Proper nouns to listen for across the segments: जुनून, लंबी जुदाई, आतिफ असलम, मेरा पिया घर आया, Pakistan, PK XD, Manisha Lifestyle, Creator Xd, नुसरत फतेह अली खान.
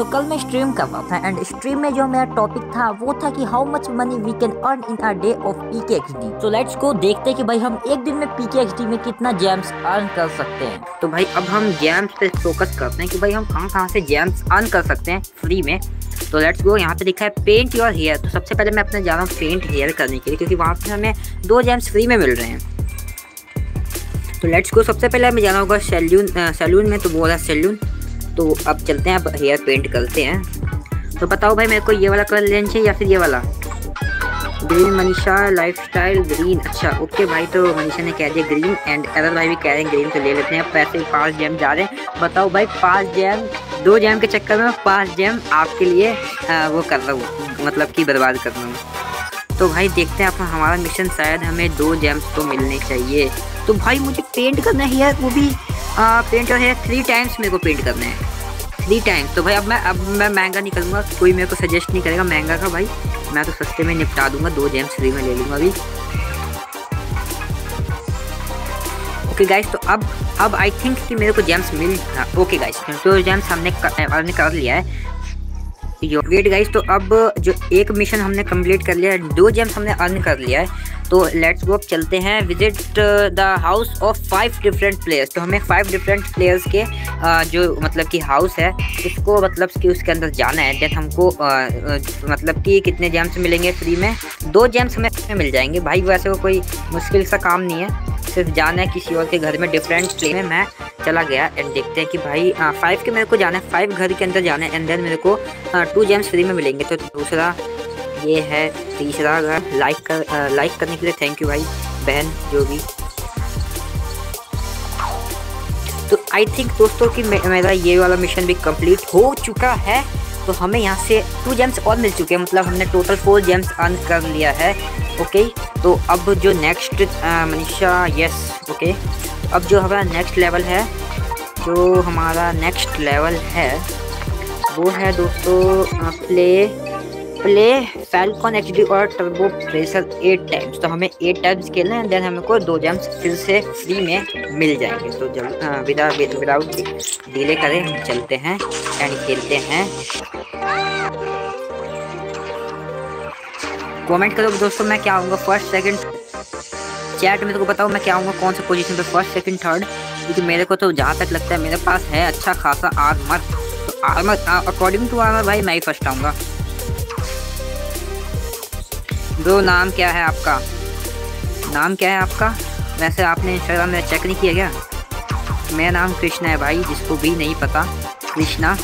तो कल मैं स्ट्रीम कर रहा था एंड स्ट्रीम में जो मेरा टॉपिक था वो था कि how much money we can earn in a day of PK XD. तो लेट्स को देखते हैं कि भाई हम एक दिन में पीके एक्सडी में कितना जेम्स अर्न कर सकते हैं। तो भाई अब हम जेम्स पे फोकस करते हैं कि भाई हम कहाँ से जेम्स अर्न कर सकते हैं फ्री में। तो लेट्स गो, यहाँ पे लिखा है पेंट योर हेयर। तो सबसे पहले मैं अपने जा रहा हूँ पेंट हेयर करने के लिए, क्योंकि वहाँ पे हमें 2 जेम्स फ्री में मिल रहे हैं। तो लेट्स गो, सबसे पहले हमें जाना होगा सैलून में। तो वो रहा सैलून, तो अब चलते हैं, अब हेयर पेंट करते हैं। तो बताओ भाई मेरे को ये वाला कलर लेना चाहिए या फिर ये वाला ग्रीन, मनीषा लाइफस्टाइल ग्रीन। अच्छा ओके भाई, तो मनीषा ने कह दिया ग्रीन एंड अदर भाई भी कह रहे हैं ग्रीन, तो ले लेते हैं। पैसे 5 जैम जा रहे हैं। बताओ भाई 5 जैम, 2 जैम के चक्कर में 5 जैम आपके लिए वो कर रहा हूँ, मतलब कि बर्बाद कर रहा हूँ। तो भाई देखते हैं अपना हमारा मिशन, शायद हमें 2 जैम्स तो मिलने चाहिए। तो भाई मुझे पेंट करना है यार, वो भी पेंट और हेयर 3 टाइम्स मेरे को पेंट करना है, 3 टाइम्स। तो भाई अब मैं महंगा नहीं करूँगा, कोई मेरे को सजेस्ट नहीं करेगा महंगा का। भाई मैं तो सस्ते में निपटा दूंगा, 2 जेम्स फ्री में ले लूँगा अभी। ओके गाइस, तो अब आई थिंक कि मेरे को जेम्स मिल रहा। ओके गाइस, तो जेम्स हमने कर लिया है। वेट गाइस, तो अब जो एक मिशन हमने कंप्लीट कर लिया है, 2 जेम्स हमने अर्न कर लिया है। तो लेट्स गो, अब चलते हैं visit the house of 5 different players. तो हमें 5 डिफरेंट प्लेयर्स के जो मतलब कि हाउस है उसको मतलब कि उसके अंदर जाना है। देन हमको मतलब कि कितने जेम्स मिलेंगे फ्री में? 2 जेम्स हमें मिल जाएंगे भाई। वैसे वो कोई मुश्किल सा काम नहीं है, सिर्फ जाना है किसी और के घर में डिफरेंट प्लेयर में। मैं चला गया एंड देखते हैं कि भाई 5 के मेरे को जाना है, 5 घर के अंदर जाना है एंड देन मेरे को 2 जेम्स फ्री में मिलेंगे। तो दूसरा ये है, तीसरा घर। लाइक करने के लिए थैंक यू भाई, बहन, जो भी। तो आई थिंक दोस्तों कि मेरा ये वाला मिशन भी कंप्लीट हो चुका है। तो हमें यहाँ से 2 जेम्स और मिल चुके हैं, मतलब हमने टोटल 4 जेम्स अर्न कर लिया है। ओके, तो अब जो नेक्स्ट मनीषा यस ओके, तो अब जो हमारा नेक्स्ट लेवल है, वो है दोस्तों प्ले फैल्कॉन एक्सडी और टर्बो प्रेशर 8 टाइम्स। तो हमें 8 टाइम्स खेलना है एंड देन हमको 2 जेम्स फिर से फ्री में मिल जाएंगे। तो जब विदाउट डिले करें हम चलते हैं एंड खेलते हैं। कमेंट करो दोस्तों मैं क्या आऊँगा फर्स्ट सेकंड, चैट में तो बताओ मैं क्या आऊँगा, कौन से पोजीशन पे फर्स्ट सेकंड थर्ड, क्योंकि मेरे को तो जहाँ तक लगता है मेरे पास है अच्छा खासा आर्मर। तो आर्मर अकॉर्डिंग टू आर्मर भाई मैं ही फर्स्ट आऊँगा। ब्रो नाम क्या है आपका? वैसे आपने इंस्टाग्राम मेरा चेक नहीं किया क्या? मेरा नाम कृष्णा है भाई, जिसको भी नहीं पता। कृष्णा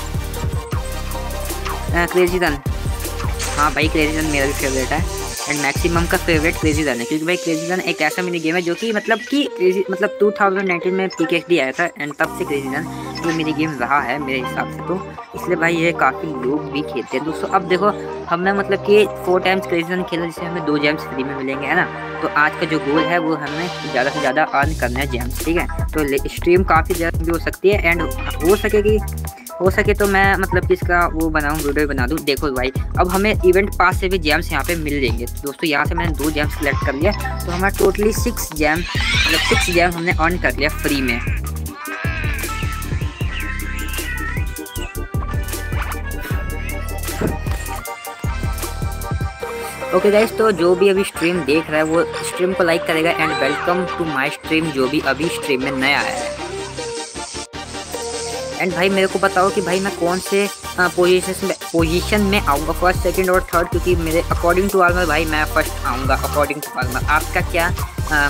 क्रेजी डन, हाँ भाई क्रेजी डन मेरा भी फेवरेट है एंड मैक्सिमम का फेवरेट क्रेजी डन है, क्योंकि भाई क्रेजी डन एक ऐसा मिनी गेम है जो कि मतलब कि 2019 में PK XD आया था एंड तब से क्रेजी डन ये मिनी गेम रहा है मेरे हिसाब से। तो इसलिए भाई ये काफ़ी लोग भी खेलते हैं दोस्तों। अब देखो हमने मतलब कि 4 टाइम्स क्रेजी डन खेला, जिससे हमें 2 जेम्स फ्री में मिलेंगे, है ना। तो आज का जो गोल है वो हमें ज़्यादा से ज़्यादा अर्न करना है जेम्स, ठीक है। तो स्ट्रीम काफ़ी ज़्यादा भी हो सकती है एंड हो सके तो मैं मतलब कि इसका वो बनाऊँ, वीडियो बना दूँ। देखो भाई अब हमें इवेंट पास से भी जेम्स यहाँ पे मिल जाएंगे। दोस्तों यहाँ से मैंने 2 जेम्स सेलेक्ट कर लिया, तो हमारा टोटली 6 जेम, मतलब 6 जेम हमने अर्न कर लिया फ्री में। ओके गाइस, तो जो भी अभी स्ट्रीम देख रहा है वो स्ट्रीम को लाइक करेगा and welcome to my stream जो भी अभी स्ट्रीम में नया है। एंड भाई मेरे को बताओ कि भाई मैं कौन से पोजीशन में आऊँगा फर्स्ट सेकंड और थर्ड, क्योंकि मेरे अकॉर्डिंग टू आर्मर भाई मैं फर्स्ट आऊँगा अकॉर्डिंग टू आर्मर। आपका क्या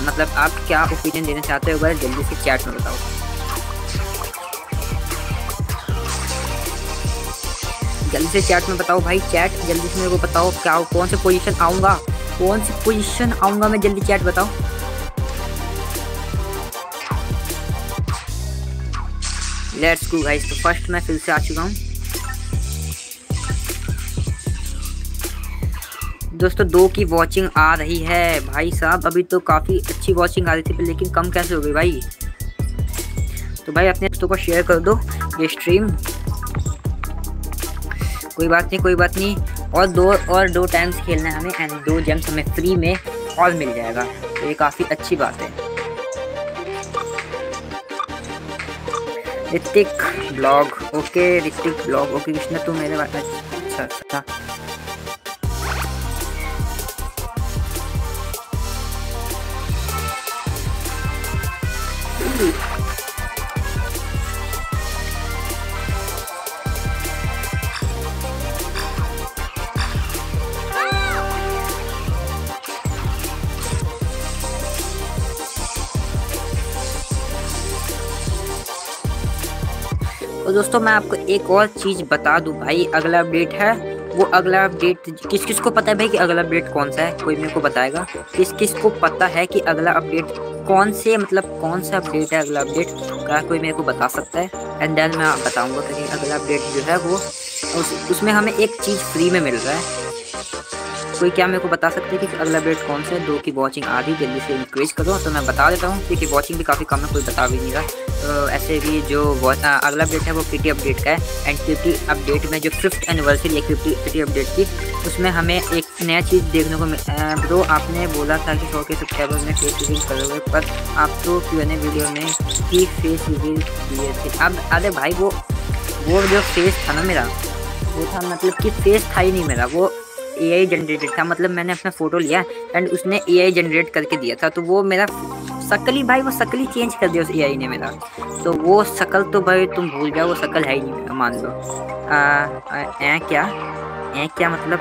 मतलब आप क्या ओपिनियन देना चाहते हो, जल्दी से चैट में बताओ। जल्दी से मेरे को बताओ क्या कौन से पोजीशन आऊँगा, मैं जल्दी चैट बताओ। लेट्स गो गाइस, तो फर्स्ट मैं फिर से आ चुका हूँ दोस्तों। 2 की वॉचिंग आ रही है भाई साहब, अभी तो काफ़ी अच्छी वॉचिंग आ रही थी लेकिन कम कैसे हो गई भाई। तो भाई अपने दोस्तों को शेयर कर दो ये स्ट्रीम, कोई बात नहीं। और 2 टाइम्स खेलना है हमें एंड 2 जेम्स हमें फ्री में और मिल जाएगा, तो ये काफ़ी अच्छी बात है। Hrithik blog okay, Hrithik blog okay. Krishna तू मेरे बारे अच्छा अच्छा और दोस्तों मैं आपको एक और चीज़ बता दूं भाई, अगला अपडेट है वो, अगला अपडेट किस किस को पता है भाई कि अगला अपडेट कौन सा है? कोई मेरे को बताएगा किस किस को पता है कि अगला अपडेट कौन से, मतलब कौन सा अपडेट है अगला अपडेट का? कोई मेरे को बता सकता है एंड देन मैं बताऊंगा कि अगला अपडेट जो है वो उसमें हमें एक चीज़ फ्री में मिल रहा है। कोई क्या मेरे को बता सकते हैं कि अगला अपडेट कौन सा है? दो की वॉचिंग आधी जल्दी से इंक्रीज करो, तो मैं बता देता हूँ क्योंकि वॉचिंग भी काफ़ी कम है, कोई बता भी नहीं रहा। तो ऐसे भी जो अगला अपडेट है वो पीटी अपडेट का है एंड पीटी अपडेट में जो 5th एनिवर्सरी है पीटी अपडेट की, उसमें हमें एक नया चीज़ देखने को ब्रो आपने बोला था कि 100 के सब्सक्राइबर में फेस रिवील करोगे, पर आप तो Q&A वीडियो में ही फेस रिवील दिए थे। अब अरे भाई वो जो फेस था ना मेरा, वो था मतलब कि फेस था ही नहीं मेरा, वो AI जनरेटेड था। मतलब मैंने अपना फ़ोटो लिया एंड उसने AI जनरेट करके दिया था, तो वो मेरा शकल भाई, वो शकल चेंज कर दिया उस AI ने मेरा। तो वो शकल तो भाई तुम भूल जाओ, वो शकल है ही नहीं मान लो। क्या मतलब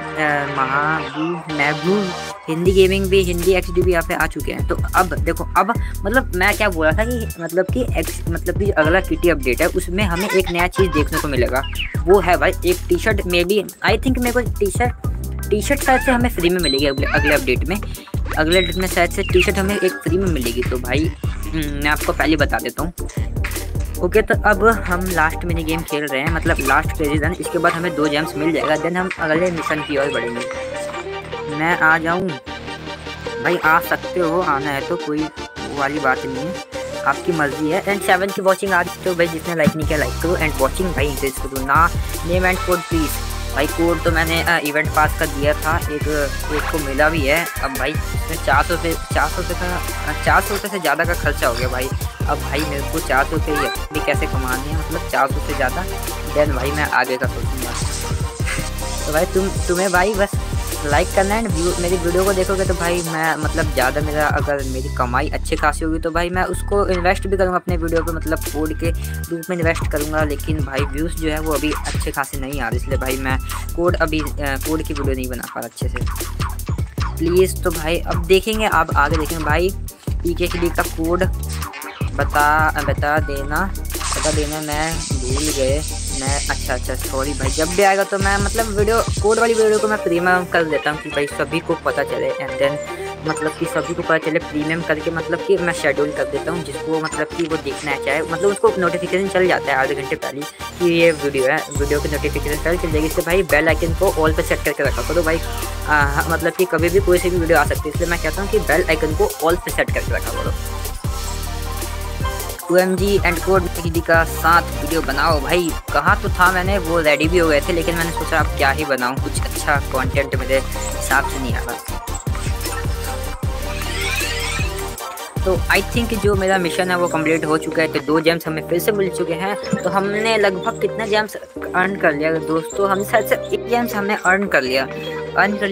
महबूब हिंदी गेमिंग भी, हिंदी XD भी यहाँ पे आ चुके हैं। तो अब देखो, अब मतलब मैं क्या बोला था कि मतलब कि अगला किटी अपडेट है उसमें हमें एक नया चीज़ देखने को मिलेगा, वो है भाई एक T shirt. May be I think मेरे को टी शर्ट शायद से हमें फ्री में मिलेगी अगले अपडेट में। अगले अपडेट में शायद से टी शर्ट हमें एक फ्री में मिलेगी, तो भाई मैं आपको पहले बता देता हूँ ओके। तो अब हम लास्ट मिनी गेम खेल रहे हैं, मतलब लास्ट क्रेजी डैन। इसके बाद हमें 2 जेम्स मिल जाएगा, देन हम अगले मिशन की ओर बढ़ेंगे। मैं आ जाऊँ भाई? आ सकते हो, आना है तो कोई वाली बात नहीं है, आपकी मर्जी है। एंड 7 की वॉचिंग आज तो भाई जिसने लाइक नहीं किया लाइक करो एंड वॉचिंग भाई इंक्रीज करो ना। नेम एंड कोड प्लीज़ भाई, कोड तो मैंने इवेंट पास का दिया था, एक को मिला भी है। अब भाई इसमें 400 रुपये से ज़्यादा का खर्चा हो गया भाई। अब भाई मेरे को 400 रुपये भी कैसे कमाने हैं, मतलब 400 से ज़्यादा, देन भाई मैं आगे का सोचूंगा। तो भाई तुम्हें भाई बस लाइक करना है एंड मेरी वीडियो को देखोगे तो भाई मैं मतलब ज़्यादा मेरा, अगर मेरी कमाई अच्छी खासी होगी तो भाई मैं उसको इन्वेस्ट भी करूँगा अपने वीडियो पे, मतलब कोड के रूप में इन्वेस्ट करूँगा। लेकिन भाई व्यूज़ जो है वो अभी अच्छे खासे नहीं आ रहे, इसलिए भाई मैं कोड अभी कोड की वीडियो नहीं बना पा रहा अच्छे से प्लीज़। तो भाई अब देखेंगे, आप आगे देखेंगे भाई। PK XD का कोड बता देना, मैं भूल गए मैं। अच्छा सॉरी भाई, जब भी आएगा तो मैं मतलब वीडियो कोड वाली वीडियो को मैं प्रीमियम कर देता हूँ कि भाई सभी को पता चले एंड देन मतलब कि सभी को पता चले। प्रीमियम करके मतलब कि मैं शेड्यूल कर देता हूँ, जिसको मतलब कि वो देखना चाहे, मतलब उसको नोटिफिकेशन चल जाता है आधे घंटे पहले कि ये वीडियो है, वीडियो की नोटिफिकेशन पहले चल जाएगी। इससे भाई बेल आइकन को ऑल पर सेट करके रखा करो भाई, मतलब कि कभी भी कोई सी भी वीडियो आ सकती है, इसलिए मैं कहता हूँ कि बेल आइकन को ऑल पर सेट करके रखा करो। OMG and code PK XD का 7 वीडियो बनाओ भाई। कहाँ तो था मैंने, वो रेडी भी हो गए थे, लेकिन मैंने सोचा अब क्या ही बनाऊँ, कुछ अच्छा कंटेंट मेरे हिसाब से नहीं आ रहा। तो आई थिंक जो मेरा मिशन है वो कंप्लीट हो चुका है, तो 2 जेम्स हमें फिर से मिल चुके हैं। तो हमने लगभग कितना जेम्स अर्न कर लिया दोस्तों? हमने शायद से 1 जेम्स हमने अर्न कर लिया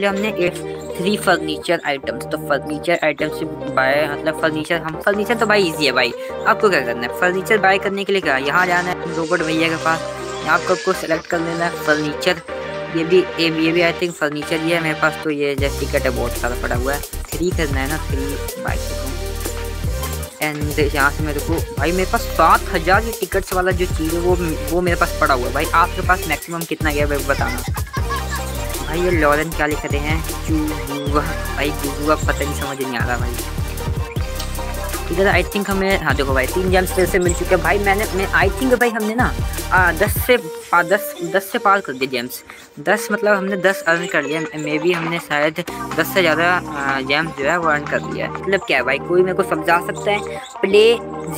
हमने 3 फर्नीचर आइटम्स। तो फर्नीचर आइटम्स बाय, मतलब फर्नीचर तो भाई इजी है भाई। आपको क्या करना है फर्नीचर बाय करने के लिए? क्या यहाँ जाना है रोबोट भैया के पास, यहाँ आपको सेलेक्ट कर लेना है फर्नीचर। ये भी आई थिंक फर्नीचर ही है मेरे पास, तो ये जैसे टिकट है बहुत सारा पड़ा हुआ है। 3 करना है ना, 3 बाय एंड यहाँ से मेरे को भाई मेरे पास 7000 ये टिकट्स वाला जो चीज़ है वो मेरे पास पड़ा हुआ है भाई। आपके पास मैक्सिमम कितना गया भाई बताना भाई। ये लॉरेन क्या लिख रहे हैं चूवा भाई, गुजुआ पता नहीं, समझ नहीं आ रहा भाई। ठीक है आई थिंक हमें, हाँ देखो भाई 3 जेम्स फिर से मिल चुके हैं भाई। मैं आई थिंक भाई हमने ना 10 से पार कर दिए जेम्स। 10 मतलब हमने 10 अर्न कर लिया, मे बी हमने शायद 10 से ज़्यादा जेम्स जो है वो अर्न कर लिया। मतलब क्या है भाई, कोई मेरे को समझा सकता है? प्ले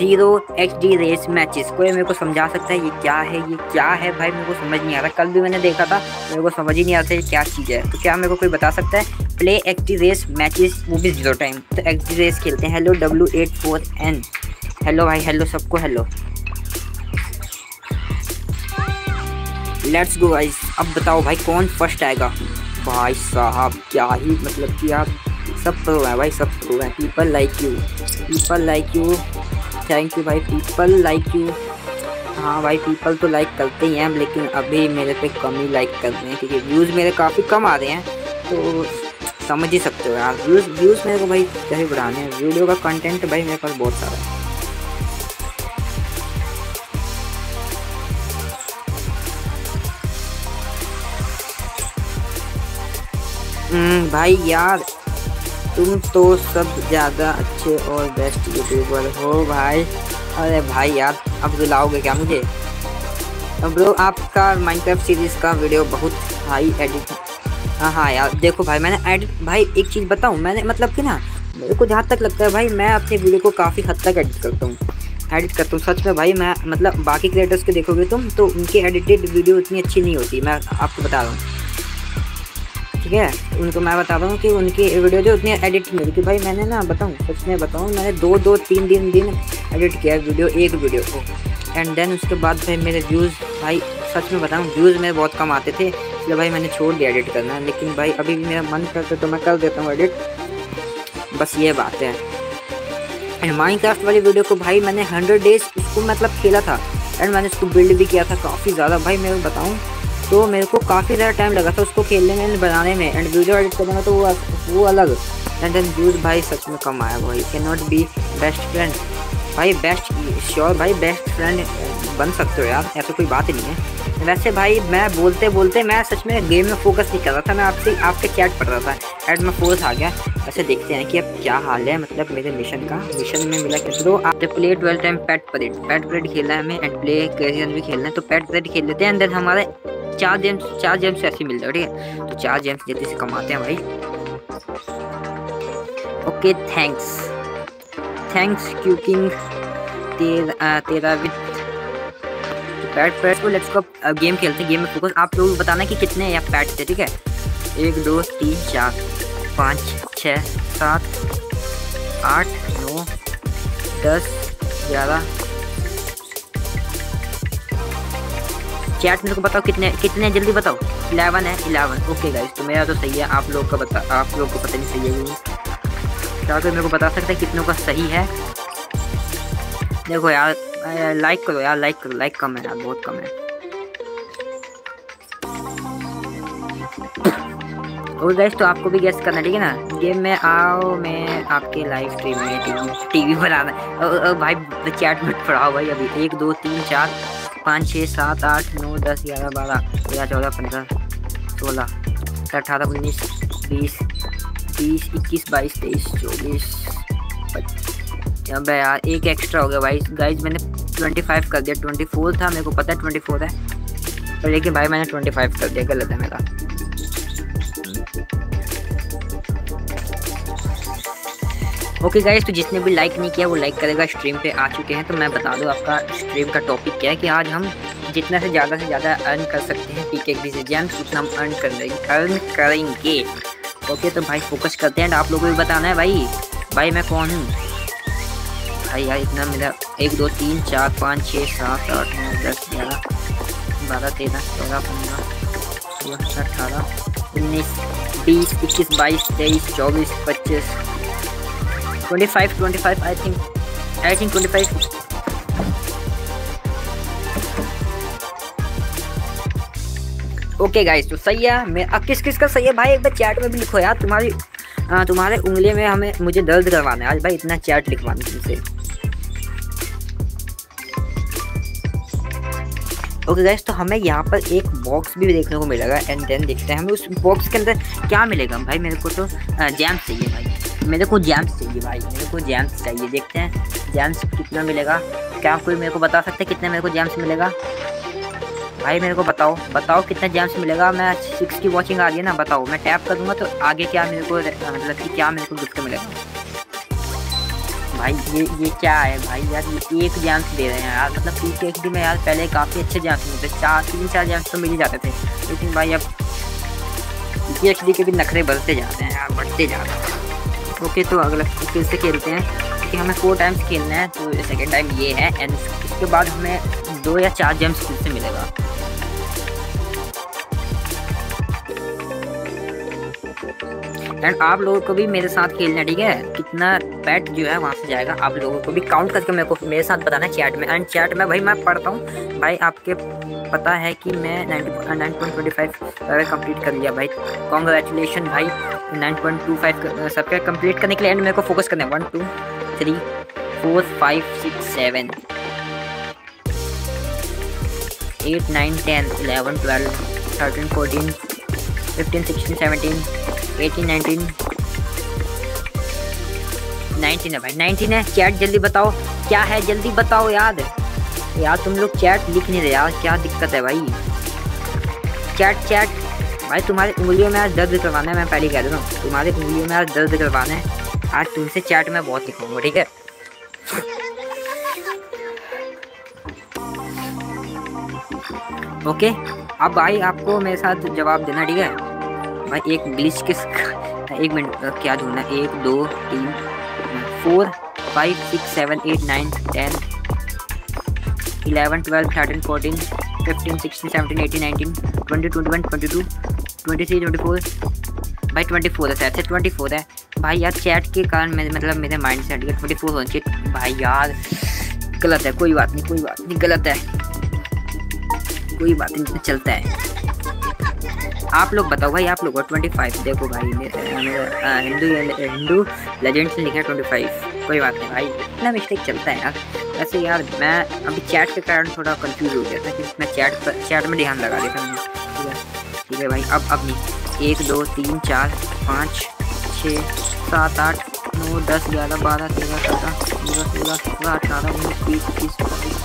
0 XD रेस मैचेस, कोई मेरे को समझा सकता है ये क्या है भाई? मेरे को समझ नहीं आ रहा, कल भी मैंने देखा था, मेरे को समझ ही नहीं आता क्या चीज़ है। तो क्या मेरे को कोई बता सकता है? प्ले XD रेस मैचेस, वो भी 0 टाइम। तो XD रेस खेलते हैं। हेलो W8 हेलो भाई, हेलो सबको हेलो। Let's go guys. अब बताओ भाई कौन फर्स्ट आएगा। भाई साहब क्या ही मतलब कि आप सब प्रो है भाई, सब प्रो है। People like you, people like you, thank you भाई, पीपल लाइक यू। हाँ भाई पीपल तो लाइक करते ही हैं, लेकिन अभी मेरे पे कम ही लाइक कर रहे हैं क्योंकि व्यूज़ मेरे काफ़ी कम आ रहे हैं। तो समझ ही सकते हो यार, व्यूज़ मेरे को भाई कैसे बढ़ाने हैं। वीडियो का कंटेंट भाई मेरे पास बहुत सारा है। भाई यार तुम तो सब ज़्यादा अच्छे और बेस्ट यूट्यूबर हो भाई। अरे भाई यार अब दिलाओगे क्या मुझे। अब ब्रो आपका माइनक्राफ्ट सीरीज़ का वीडियो बहुत हाई एडिट। हाँ हाँ यार देखो भाई मैंने एडिट, भाई एक चीज़ बताऊँ, मैंने मतलब कि ना मेरे को जहाँ तक लगता है भाई मैं अपने वीडियो को काफ़ी हद तक एडिट करता हूँ सच में भाई। मैं मतलब बाकी क्रिएटर्स के देखोगे तुम तो उनकी एडिटेड वीडियो इतनी अच्छी नहीं होती, मैं आपको बता रहा हूँ ठीक है। उनको मैं बता रहा हूँ कि उनकी वीडियो जो उतनी एडिट नहीं होती भाई। मैंने ना बताऊँ सच में बताऊँ, मैंने दो तीन दिन एडिट किया वीडियो, एक वीडियो को, एंड देन उसके बाद भाई मेरे व्यूज़ भाई सच में बताऊँ व्यूज़ मेरे बहुत कम आते थे, इसलिए भाई मैंने छोड़ दिया एडिट करना। लेकिन भाई अभी भी मेरा मन करता है तो मैं कर देता हूँ एडिट, बस ये बात है। एंड माइनक्राफ्ट वाली वीडियो को भाई मैंने 100 डेज़ उसको मतलब खेला था, एंड मैंने उसको बिल्ड भी किया था काफ़ी ज़्यादा। भाई मैं बताऊँ तो मेरे को काफ़ी ज़्यादा टाइम लगा था उसको खेलने में एंड बनाने में, एंड वीडियो एडिट करने में तो वो अलग। एंड देन व्यूज़ भाई सच में कम आया भाई। Can not be best friend भाई, बेस्ट श्योर भाई बेस्ट फ्रेंड बन सकते हो यार, ऐसा कोई बात नहीं है। वैसे भाई मैं बोलते बोलते मैं सच में गेम में फोकस नहीं कर रहा था, मैं आपके चैट पढ़ रहा था एंड मैं फोर्स आ गया। ऐसे देखते हैं कि अब क्या हाल है, मतलब मेरे मिशन का। मिशन में मिला कि तो आप प्ले 12 टाइम पैट परेड खेलना है हमें, एंड प्ले क्रेजी डैन भी खेलना है। तो पैट परेड खेल लेते हैं एंड देन हमारे 4 जेम्स ऐसे मिल जाए ठीक है। तो 4 जेम्स जल्दी से कमाते हैं भाई। ओके थैंक्स क्यूकिंग तेरा विद पैट। तो लेट्स को अब गेम खेलते हैं, गेम में फोकस। आप लोग बताना कि कितने या पैट थे ठीक है। 1 2 3 4 5 6 7 8 9 10 11। चैट मेरे को बताओ कितने जल्दी बताओ। 11 है 11। ओके गाइस तो मेरा तो सही है, आप लोग को पता नहीं सही है कि क्या। कोई मेरे को बता सकता है कितनों का सही है। देखो यार लाइक करो यार, लाइक कम है यार, बहुत कम है। और गाइस तो आपको भी गेस करना ठीक है ना। गेम में आओ, मैं आपके लाइव स्ट्रीम में टीवी बनाना। और भाई चैट मत पढ़ाओ भाई अभी। 1 2 3 4 5 6 7 8 9 10 11 12 13 14 15 16 20 21 22 23 24। अब यार एक एक्स्ट्रा हो गया भाई। गाइज मैंने 25 कर दिया, 24 था मेरे को पता है 24 है, पर लेकिन भाई मैंने 25 कर दिया, गलत है मेरा। ओके गाइज तो जिसने भी लाइक नहीं किया वो लाइक करेगा। स्ट्रीम पे आ चुके हैं तो मैं बता दूं आपका स्ट्रीम का टॉपिक क्या है कि आज हम जितना से ज़्यादा अर्न कर सकते हैं पीके एक्सडी से जेम्स उतना हम अर्न करेंगे। ओके तो भाई फोकस करते हैं, आप लोगों को भी बताना है भाई मैं कौन हूँ भाई यार। इतना मेरा 1 2 3 4 5 6 7 8 9 10 11 12 13 14 15 16 20 21 22 23 24 25 आई थिंक 25। ओके गाइस तो सही है मेरा। किस का सही है भाई एक बार चैट में भी लिखो यार। तुम्हारे उंगली में मुझे दर्द करवाना है आज भाई, इतना चैट लिखवाना तुमसे। ओके गाइस तो हमें यहाँ पर एक बॉक्स भी देखने को मिलेगा, एंड देन देखते हैं हमें उस बॉक्स के अंदर क्या मिलेगा। भाई मेरे को तो जैम्स चाहिए भाई, मेरे को जैम्स चाहिए। देखते हैं जैम्स कितना मिलेगा। क्या कोई मेरे को बता सकता है कितने मेरे को जैम्स मिलेगा भाई। मेरे को बताओ कितना जेम्स मिलेगा। मैं 6 की वॉचिंग आ रही है ना, बताओ मैं टैप कर दूंगा तो आगे क्या मेरे को मतलब कि क्या मेरे को गिफ्ट मिलेगा। भाई ये क्या है भाई यार, ये एक जेम्स दे रहे हैं यार। मतलब पीके एक्सडी में यार पहले काफ़ी अच्छे जेम्स मिलते थे, 3-4 जेम्स तो मिल ही जाते थे, लेकिन भाई अब पीके एक्सडी के भी नखरे बढ़ते जा रहे हैं। ओके तो अगला फिर से खेलते हैं क्योंकि हमें 4 टाइम्स खेलना है, तो सेकेंड टाइम ये है एंड उसके बाद हमें 2 या 4 जेम्स फिर से मिलेगा। एंड आप लोगों को भी मेरे साथ खेलना, ठीक है। कितना पैट जो है वहाँ से जाएगा आप लोगों को भी काउंट करके मेरे को मेरे साथ बताना चैट में। एंड चैट में भाई मैं पढ़ता हूँ भाई, आपके पता है कि मैं 9.25 कंप्लीट कर लिया भाई, कॉन्ग्रेचुलेसन भाई। 9.25 सबके कंप्लीट करने के लिए एंड मेरे को फोकस करना है 1 2 3 4 5 6 7 8 9 10 11 12 13 14 15 16 17 18 19 19 है भाई, 19 है। चैट जल्दी बताओ क्या है, जल्दी बताओ यार। यार तुम लोग चैट लिख नहीं रहे यार, क्या दिक्कत है भाई। चैट भाई तुम्हारी उंगलियों में आज दर्द करवाना है, मैं पहले कह दे रहा हूँ, तुम्हारी उंगलियों में आज दर्द करवाना है। आज तुमसे चैट में बहुत लिखूंगा, ठीक है। ओके अब भाई आपको मेरे साथ जवाब देना, ठीक है भाई। एक ग्लिच किस, एक मिनट क्या ढूंढना, 1 2 3 4 5 6 7 8 9 10 11 12 13 14 15 16 17 18 19 20 21 22 23 24 भाई 24 है, ऐसे 24 है भाई यार। चैट के कारण मतलब मेरे माइंड से हट गया, 24 होना चाहिए भाई यार। गलत है, कोई बात नहीं, कोई बात नहीं, गलत है, कोई बात नहीं, चलता है। आप लोग बताओ भाई, आप लोग 25 देखो भाई, हिंदू लेजेंड से लिखा 25, कोई बात नहीं भाई, इतना मिस्टेक चलता है यार। वैसे यार मैं अभी चैट के कारण थोड़ा कंफ्यूज हो गया था कि मैं चैट में ध्यान लगा देता हूँ, ठीक है, ठीक है भाई। अब नहीं, 1 2 3 4 5 6 7 8 9 10 11 12 13 14 15 16 17 18 19 20 21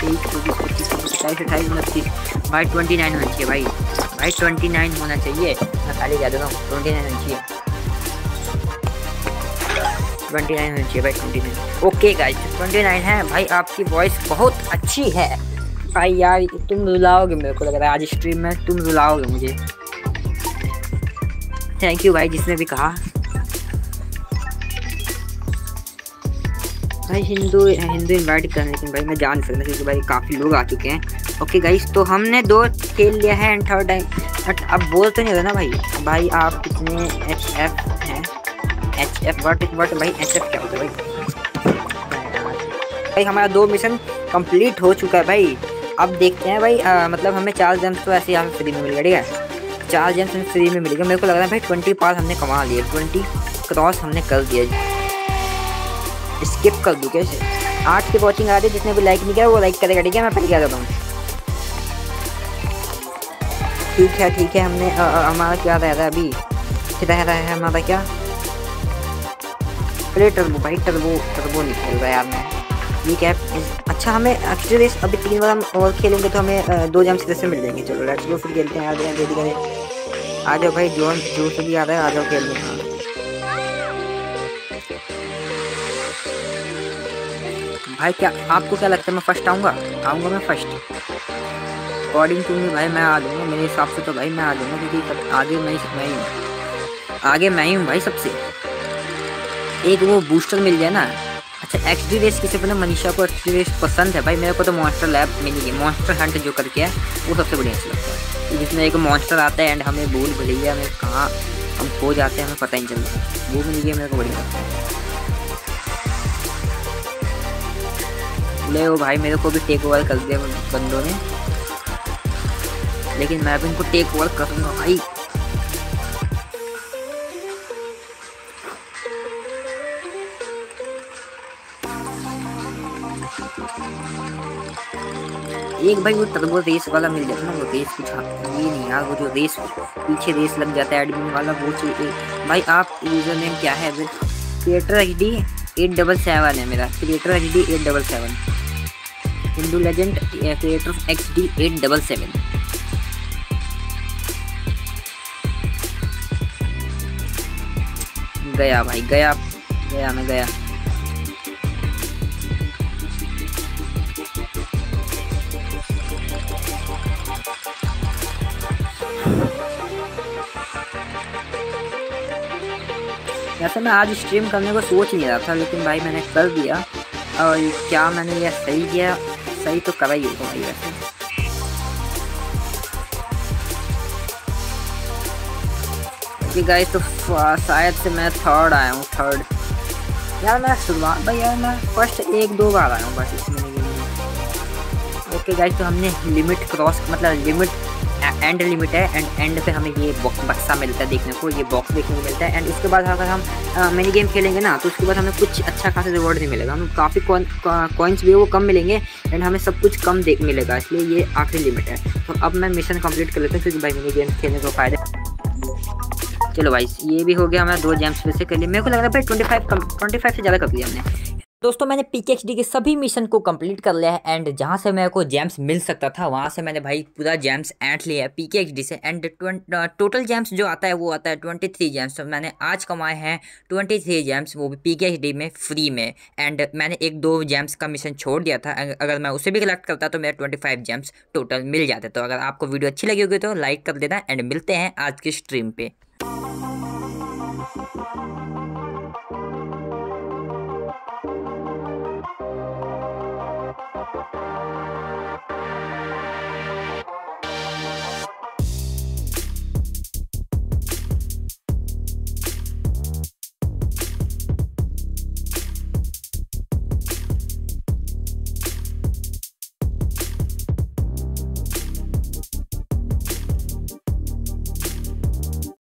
22 23 24 25 28 29 भाई 29 होना चाहिए भाई, भाई 29 होना चाहिए। मैं खाली कह दे रहा हूँ 29 होना चाहिए, 29 होना चाहिए भाई, 29। ओके गाइस 29 है भाई, आपकी वॉइस बहुत अच्छी है भाई। यार तुम रुलाओगे मेरे को लग रहा है, आज स्ट्रीम में तुम रुलाओगे मुझे। थैंक यू भाई जिसने भी कहा भाई। हिंदू इन्वाइट करने, लेकिन भाई मैं जान सकता क्योंकि भाई काफ़ी लोग आ चुके हैं। ओके गाइस तो हमने 2 खेल लिया है एंड 3rd टाइम। अब बोल तो नहीं रहे ना भाई, भाई आप कितने HF हैं? HF वर्ट भाई, HF क्या होता है भाई। भाई हमारा 2 मिशन कंप्लीट हो चुका है भाई। अब देखते हैं भाई मतलब हमें 4 जम्स तो ऐसे यहाँ पे फ्री में मिल गए, ठीक है, 4 जम्स हमें फ्री में मिल गए। मेरे को लग रहा है भाई 20 पास हमने कमा लिए, 20 क्रॉस हमने कर दिया, स्किप कर दूँ कैसे। 8 के वॉचिंग आ रही, जिसने भी लाइक नहीं किया वो लाइक करेगा, ठीक है, मैं पहले क्या करता हूँ। ठीक है, ठीक है। हमने हमारा क्या रह रहा है अभी, रह रहा है हमारा क्या, अरे टर्बो भाई, टर्बो नहीं खेल रहा यार मैं, ये क्या है। अच्छा हमें एक्स्ट्रा रेस अभी 3 बार हम और खेलेंगे तो हमें 2 जम्स जैसे मिल जाएंगे। चलो लेट्स गो, फिर खेलते हैं यार, जल्दी करें। आ जाओ भाई, जो से भी आ रहा है आ जाओ खेलने। भाई क्या आपको क्या लगता है मैं फर्स्ट आऊँगा? मैं फर्स्ट अकॉर्डिंग टू मी भाई मैं आ जाऊँगा, मेरे हिसाब से तो भाई मैं आ जाऊँगा क्योंकि आगे मैं ही हूँ भाई सबसे। एक वो बूस्टर मिल जाए ना। अच्छा XD रेस किसे पता, मनीषा को XD रेस पसंद है भाई, मेरे को तो मॉन्स्टर लैब मिली, मॉन्स्टर हंट जो करके है वो सबसे बढ़िया लगता है, जिसमें एक मॉन्स्टर आता है एंड हमें भूल भुलैया हमें कहाँ हम खो जाते हैं हमें पता ही नहीं चलता, वो मिली है मेरे को बढ़िया लगता है। ले वो भाई मेरे को भी टेक ओवर कर दिया बंदों ने, लेकिन मैं भी इनको टेक ओवर कर दूँगा भाई। एक भाई वो टर्बो रेस वाला मिल जाता है ना, वो रेस कुछ ये नहीं यार, वो जो रेस पीछे रेस लग जाता है एडमिन वाला वो चाहिए भाई। आप यूज़र नेम क्या है? क्रिएटर XD 877 है मेरा, creator XD 877, Hindu legend creator XD 877। गया भाई, गया गया, मैं गया। वैसे मैं आज स्ट्रीम करने को सोच नहीं रहा था, लेकिन भाई मैंने कर दिया। और क्या मैंने यह सही किया? सही तो करा ही होगा भाई। वैसे ये गाइस तो शायद से मैं थर्ड आया हूँ। थर्ड यार मैं शुरुआत भाई यार मैं फर्स्ट एक दो बार आया हूँ बस इसमें। ओके गाइस तो हमने लिमिट क्रॉस मतलब लिमिट एंड लिमिट है एंड पे हमें ये बक्सा मिलता है देखने को, ये बॉक्स देखने को मिलता है। एंड उसके बाद अगर हम मिनी गेम खेलेंगे ना तो उसके बाद हमें कुछ अच्छा खासा रिवॉर्ड नहीं मिलेगा, हमें काफ़ी कॉइन्स भी वो कम मिलेंगे एंड हमें सब कुछ कम देख मिलेगा, इसलिए ये आखिरी लिमिट है। तो अब मैं मिशन कंप्लीट कर लेता हूँ क्योंकि भाई मिनी गेम खेलने को फ़ायदा। चलो भाई ये भी हो गया, हमें 2 जैम्स वैसे कर लिए। मेरे को लग रहा है भाई 25 से ज़्यादा कर लिया हमने। दोस्तों मैंने पीके एक्सडी के सभी मिशन को कंप्लीट कर लिया है एंड जहां से मेरे को जैम्स मिल सकता था वहां से मैंने भाई पूरा जैम्स ऐंठ लिया है पीके एक्सडी से। एंड टोटल जैम्स जो आता है वो आता है 23 जैम्स। तो मैंने आज कमाए हैं 23 जैम्स, वो भी पीके एक्सडी में फ्री में। एंड मैंने 1-2 जैम्स का मिशन छोड़ दिया था, अगर मैं उसे भी कलेक्ट करता तो मेरे 25 जैम्स टोटल मिल जाते। तो अगर आपको वीडियो अच्छी लगी होगी तो लाइक कर देना एंड मिलते हैं आज की स्ट्रीम पर।